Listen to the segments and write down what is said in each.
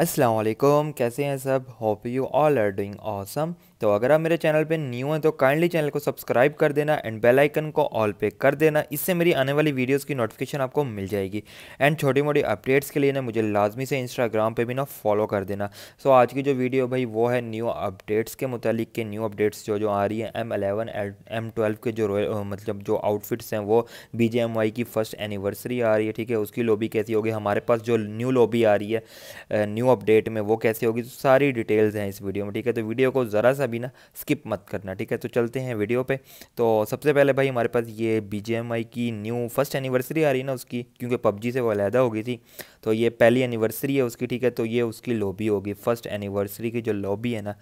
अस्सलाम वालेकुम, कैसे हैं सब। Hope you all are doing awesome. तो अगर आप मेरे चैनल पे न्यू हैं तो काइंडली चैनल को सब्सक्राइब कर देना एंड बेल आइकन को ऑल पे कर देना। इससे मेरी आने वाली वीडियोस की नोटिफिकेशन आपको मिल जाएगी। एंड छोटी मोटी अपडेट्स के लिए ना मुझे लाजमी से इंस्टाग्राम पे भी ना फॉलो कर देना। सो आज की जो वीडियो भाई वो है न्यू अपडेट्स के मुतालिक के न्यू अपडेट्स जो आ रही है M11 एंड M12 के जो मतलब जो आउटफिट्स हैं वो BGMI की फर्स्ट एनिवर्सरी आ रही है, ठीक है। उसकी लॉबी कैसी होगी, हमारे पास जो न्यू लॉबी आ रही है न्यू अपडेट में वो कैसे होगी, तो सारी डिटेल्स हैं इस वीडियो में, ठीक है। तो वीडियो को ज़रा सा भी ना स्किप मत करना, ठीक है। तो चलते हैं वीडियो पे। तो सबसे पहले भाई हमारे पास ये BGMI की न्यू फर्स्ट एनिवर्सरी आ रही है ना उसकी, क्योंकि PUBG से वो अलहदा हो गई थी, तो ये पहली एनिवर्सरी है उसकी, ठीक है। तो ये उसकी लॉबी होगी, फर्स्ट एनिवर्सरी की जो लॉबी है ना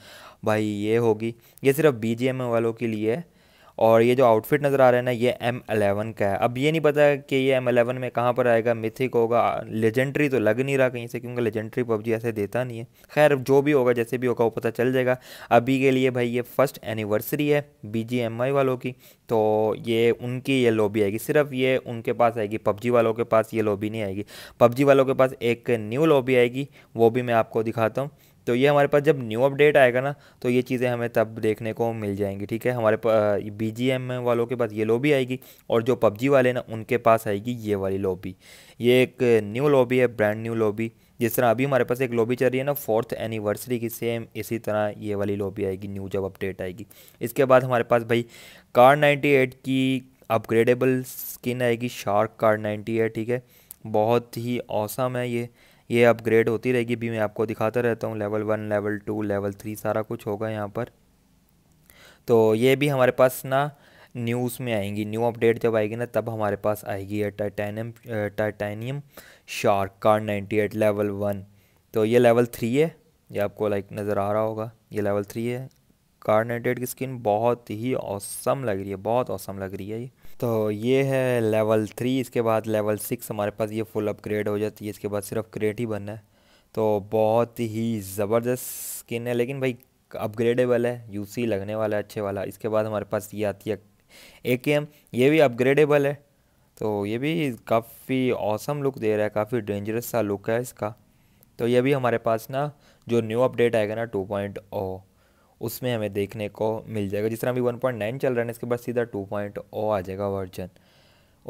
भाई ये होगी। ये सिर्फ BGMI वालों के लिए है। और ये जो आउटफिट नज़र आ रहा है ना ये M11 का है। अब ये नहीं पता कि ये M11 में कहाँ पर आएगा, मिथिक होगा, लेजेंडरी तो लग नहीं रहा कहीं से, क्योंकि लेजेंडरी PUBG ऐसे देता नहीं है। खैर जो भी होगा जैसे भी होगा वो पता चल जाएगा। अभी के लिए भाई ये फर्स्ट एनिवर्सरी है BGMI वालों की, तो ये उनकी ये लॉबी आएगी, सिर्फ ये उनके पास आएगी। PUBG वालों के पास ये लॉबी नहीं आएगी। PUBG वालों के पास एक न्यू लॉबी आएगी, वो भी मैं आपको दिखाता हूँ। तो ये हमारे पास जब न्यू अपडेट आएगा ना तो ये चीज़ें हमें तब देखने को मिल जाएंगी, ठीक है। हमारे पास BGM वालों के पास ये लॉबी आएगी और जो PUBG वाले ना उनके पास आएगी ये वाली लॉबी। ये एक न्यू लॉबी है, ब्रांड न्यू लॉबी। जिस तरह अभी हमारे पास एक लॉबी चल रही है ना फोर्थ एनिवर्सरी की, सेम इसी तरह ये वाली लॉबी आएगी न्यू जब अपडेट आएगी। इसके बाद हमारे पास भाई कार 98 की अपग्रेडेबल स्किन आएगी, शार्क कार 98, ठीक है। बहुत ही औसम है ये अपग्रेड होती रहेगी, भी मैं आपको दिखाता रहता हूँ। लेवल 1, लेवल 2, लेवल 3 सारा कुछ होगा यहाँ पर। तो ये भी हमारे पास ना न्यूज़ में आएंगी, न्यू अपडेट जब आएगी ना तब हमारे पास आएगी ये टाइटेनियम शार्क कार 98 लेवल 1। तो ये लेवल 3 है, ये आपको लाइक नज़र आ रहा होगा, ये लेवल 3 है। कार 98 की स्किन बहुत ही औसम लग रही है, बहुत औसम लग रही है ये। तो ये है लेवल 3। इसके बाद लेवल 6 हमारे पास ये फुल अपग्रेड हो जाती है, इसके बाद सिर्फ क्रेट ही बनना है। तो बहुत ही ज़बरदस्त स्किन है, लेकिन भाई अपग्रेडेबल है, यूसी लगने वाला है अच्छे वाला। इसके बाद हमारे पास ये आती है AKM, ये भी अपग्रेडेबल है। तो ये भी काफ़ी औसम लुक दे रहा है, काफ़ी डेंजरस सा लुक है इसका। तो ये भी हमारे पास ना जो न्यू अपडेट आएगा ना 2.0 उसमें हमें देखने को मिल जाएगा। जिस तरह अभी 1.9 चल रहा है ना, इसके बाद सीधा 2.0 आ जाएगा वर्जन,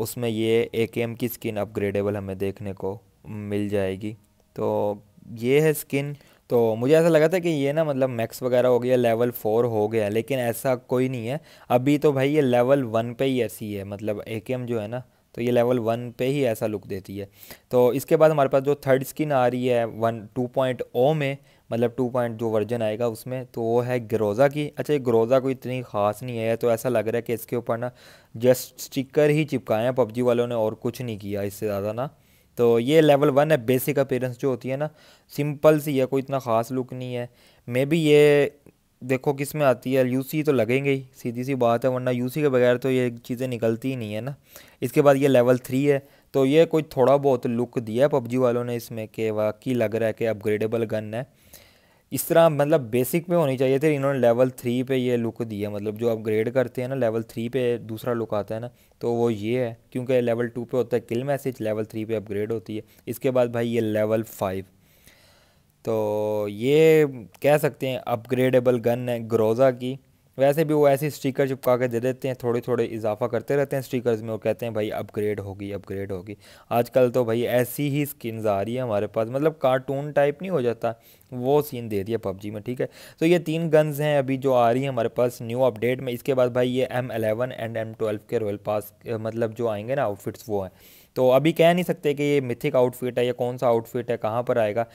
उसमें ये AKM की स्किन अपग्रेडेबल हमें देखने को मिल जाएगी। तो ये है स्किन। तो मुझे ऐसा लगा था कि ये ना मतलब मैक्स वगैरह हो गया, लेवल 4 हो गया, लेकिन ऐसा कोई नहीं है अभी। तो भाई ये लेवल 1 पे ही ऐसी है, मतलब AKM जो है ना तो ये लेवल 1 पे ही ऐसा लुक देती है। तो इसके बाद हमारे पास जो थर्ड स्किन आ रही है 2.0 में, मतलब 2.0 जो वर्जन आएगा उसमें, तो वो है ग्रोज़ा की। अच्छा ये ग्रोज़ा कोई इतनी ख़ास नहीं है, तो ऐसा लग रहा है कि इसके ऊपर ना जस्ट स्टिकर ही चिपकाए हैं PUBG वालों ने और कुछ नहीं किया इससे ज़्यादा ना। तो ये लेवल 1 है, बेसिक अपेयरेंस जो होती है ना सिंपल सी है, कोई इतना ख़ास लुक नहीं है। मे बी ये देखो किस में आती है, यूसी तो लगेंगे ही, सीधी सी बात है, वरना यूसी के बगैर तो ये चीज़ें निकलती ही नहीं है ना। इसके बाद ये लेवल 3 है। तो ये कोई थोड़ा बहुत लुक दिया है PUBG वालों ने इसमें कि वाकई लग रहा है कि अपग्रेडेबल गन है। इस तरह मतलब बेसिक पे होनी चाहिए थी, इन्होंने लेवल 3 पे ये लुक दिया, मतलब जो अपग्रेड करते हैं ना लेवल 3 पे दूसरा लुक आता है ना, तो वो ये है। क्योंकि लेवल 2 पे होता है किल मैसेज, लेवल 3 पे अपग्रेड होती है। इसके बाद भाई ये लेवल 5, तो ये कह सकते हैं अपग्रेडेबल गन है ग्रोज़ा की। वैसे भी वो ऐसे स्टिकर चिपका के दे देते हैं, थोड़े थोड़े इजाफा करते रहते हैं स्टिकर्स में और कहते हैं भाई अपग्रेड होगी, अपग्रेड होगी। आजकल तो भाई ऐसी ही स्किन्स आ रही है हमारे पास, मतलब कार्टून टाइप नहीं हो जाता, वो सीन दे दिया PUBG में, ठीक है। तो ये 3 गन्स हैं अभी जो आ रही है हमारे पास न्यू अपडेट में। इसके बाद भाई ये M11 एंड M12 के रॉयल पास मतलब जो आएंगे ना आउटफिट्स वो हैं। तो अभी कह नहीं सकते कि ये मिथिक आउटफिट है या कौन सा आउटफिट है, कहाँ पर आएगा।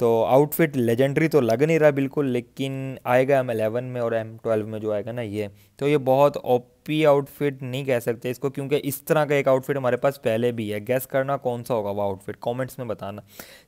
तो आउटफिट लेजेंडरी तो लग नहीं रहा बिल्कुल, लेकिन आएगा M11 में और M12 में जो आएगा ना ये। तो ये बहुत OP आउटफिट नहीं कह सकते इसको, क्योंकि इस तरह का एक आउटफिट हमारे पास पहले भी है। गैस करना कौन सा होगा वो आउटफिट, कमेंट्स में बताना।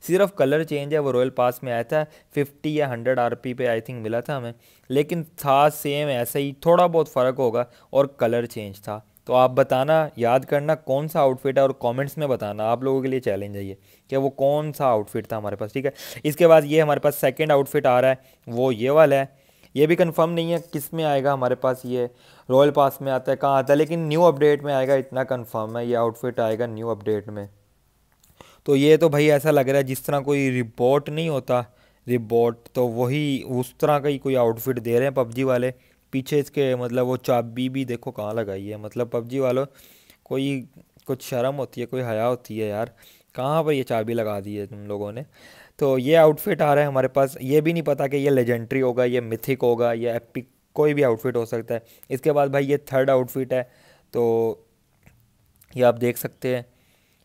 सिर्फ कलर चेंज है, वो रॉयल पास में आया था 50 या 100 RP पे आई थिंक मिला था हमें, लेकिन था सेम ऐसा ही, थोड़ा बहुत फ़र्क होगा और कलर चेंज था। तो आप बताना, याद करना कौन सा आउटफिट है और कमेंट्स में बताना। आप लोगों के लिए चैलेंज है ये कि वो कौन सा आउटफिट था हमारे पास, ठीक है। इसके बाद ये हमारे पास सेकंड आउटफिट आ रहा है, वो ये वाला है। ये भी कंफर्म नहीं है किस में आएगा हमारे पास, ये रॉयल पास में आता है कहाँ आता है, लेकिन न्यू अपडेट में आएगा इतना कंफर्म है। ये आउटफिट आएगा न्यू अपडेट में। तो ये तो भाई ऐसा लग रहा है जिस तरह कोई रिबॉट नहीं होता, रिबॉट तो वही उस तरह का ही कोई आउटफिट दे रहे हैं पबजी वाले। पीछे इसके मतलब वो चाबी भी देखो कहाँ लगाई है, मतलब पबजी वालों कोई कुछ शर्म होती है, कोई हया होती है यार, कहाँ पर ये चाबी लगा दी है तुम लोगों ने। तो ये आउटफिट आ रहा है हमारे पास, ये भी नहीं पता कि ये लेजेंडरी होगा, ये मिथिक होगा, ये एपिक, कोई भी आउटफिट हो सकता है। इसके बाद भाई ये थर्ड आउटफिट है, तो ये आप देख सकते हैं,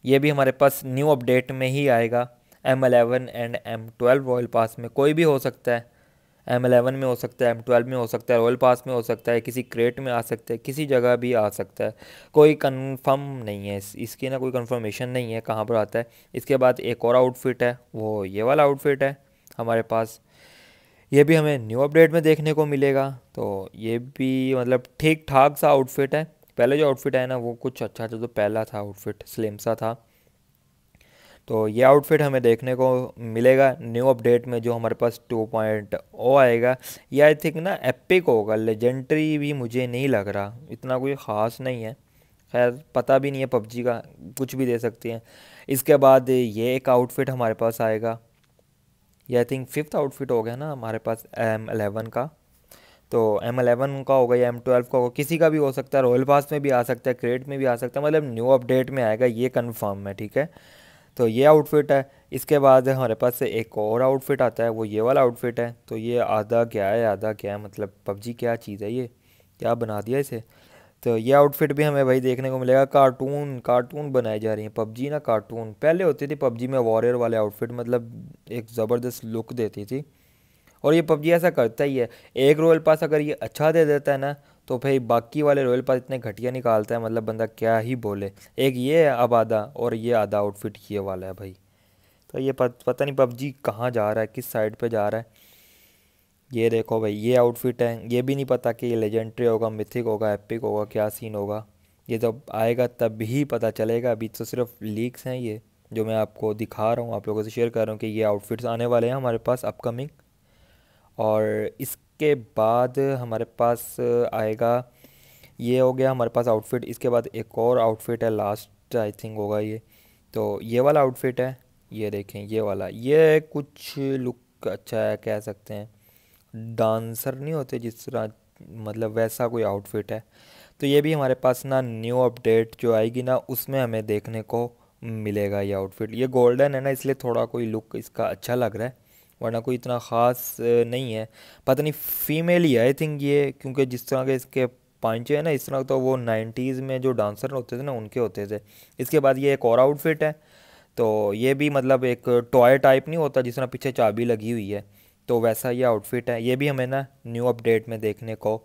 ये भी हमारे पास न्यू अपडेट में ही आएगा। M11 and M12 royal pass में कोई भी हो सकता है, M11 में हो सकता है, M12 में हो सकता है, रॉयल पास में हो सकता है, किसी क्रेट में आ सकता है, किसी जगह भी आ सकता है, कोई कंफर्म नहीं है इसकी ना, कोई कंफर्मेशन नहीं है कहाँ पर आता है। इसके बाद एक और आउटफिट है, वो ये वाला आउटफिट है हमारे पास, ये भी हमें न्यू अपडेट में देखने को मिलेगा। तो ये भी मतलब ठीक ठाक सा आउटफिट है, पहले जो आउटफिट है ना वो कुछ अच्छा था, जो पहला था आउटफिट स्लिम सा था। तो ये आउटफिट हमें देखने को मिलेगा न्यू अपडेट में जो हमारे पास 2.0 आएगा। ये आई थिंक ना एपिक होगा, लेजेंडरी भी मुझे नहीं लग रहा, इतना कोई ख़ास नहीं है। खैर पता भी नहीं है पबजी का, कुछ भी दे सकती हैं। इसके बाद ये एक आउटफिट हमारे पास आएगा, ये आई थिंक फिफ्थ आउटफिट हो गया ना हमारे पास M11 का। तो M11 का होगा या M12 का होगा, किसी का भी हो सकता है, रॉयल पास में भी आ सकता है, क्रेट में भी आ सकता है, मतलब न्यू अपडेट में आएगा, ये कन्फर्म है, ठीक है। तो ये आउटफिट है। इसके बाद हमारे पास से एक और आउटफिट आता है, वो ये वाला आउटफिट है। तो ये आधा क्या है, आधा क्या है, मतलब पबजी क्या चीज़ है ये, क्या बना दिया इसे। तो ये आउटफिट भी हमें भाई देखने को मिलेगा, कार्टून बनाई जा रही है पबजी ना, कार्टून पहले होती थी पबजी में, वॉरियर वाले आउटफिट, मतलब एक ज़बरदस्त लुक देती थी। और ये पबजी ऐसा करता ही है, एक रॉयल पास अगर ये अच्छा दे देता है ना तो भाई बाकी वाले रॉयल पास इतने घटिया निकालता है, मतलब बंदा क्या ही बोले। एक ये है अब आधा, और ये आधा आउटफिट ये वाला है भाई। तो ये पता नहीं पबजी कहाँ जा रहा है, किस साइड पे जा रहा है। ये देखो भाई ये आउटफिट है, ये भी नहीं पता कि ये लेजेंडरी होगा, मिथिक होगा, एपिक होगा, क्या सीन होगा, ये जब आएगा तब ही पता चलेगा। अभी तो सिर्फ लीक्स हैं ये, जो मैं आपको दिखा रहा हूँ, आप लोगों से शेयर कर रहा हूँ कि ये आउटफिट्स आने वाले हैं हमारे पास अपकमिंग। और इसके बाद हमारे पास आएगा, ये हो गया हमारे पास आउटफिट। इसके बाद एक और आउटफिट है, लास्ट आई थिंक होगा ये। तो ये वाला आउटफिट है, ये देखें ये वाला, ये कुछ लुक अच्छा है कह सकते हैं, डांसर नहीं होते जिस तरह, मतलब वैसा कोई आउटफिट है। तो ये भी हमारे पास ना न्यू अपडेट जो आएगी ना उसमें हमें देखने को मिलेगा ये आउटफिट। ये गोल्डन है ना इसलिए थोड़ा कोई लुक इसका अच्छा लग रहा है, वरना कोई इतना ख़ास नहीं है। पता नहीं फीमेल ही आई थिंक ये, क्योंकि जिस तरह के इसके पांचे हैं ना इस तरह, तो वो 90s में जो डांसर होते थे ना उनके होते थे। इसके बाद ये एक और आउटफिट है, तो ये भी मतलब एक टॉय टाइप नहीं होता जिस तरह पीछे चाबी लगी हुई है, तो वैसा ये आउटफिट है। ये भी हमें ना न्यू अपडेट में देखने को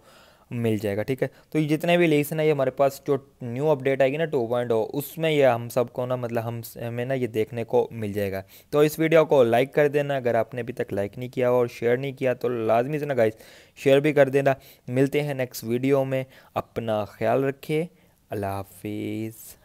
मिल जाएगा, ठीक है। तो ये जितने भी लीक्स ना ये हमारे पास जो न्यू अपडेट आएगी ना 2.0 उसमें ये हम सबको ना मतलब हमें ना ये देखने को मिल जाएगा। तो इस वीडियो को लाइक कर देना अगर आपने अभी तक लाइक नहीं किया और शेयर नहीं किया, तो लाजमी से ना गाइस शेयर भी कर देना। मिलते हैं नेक्स्ट वीडियो में, अपना ख्याल रखिए, अल्लाह हाफिज़।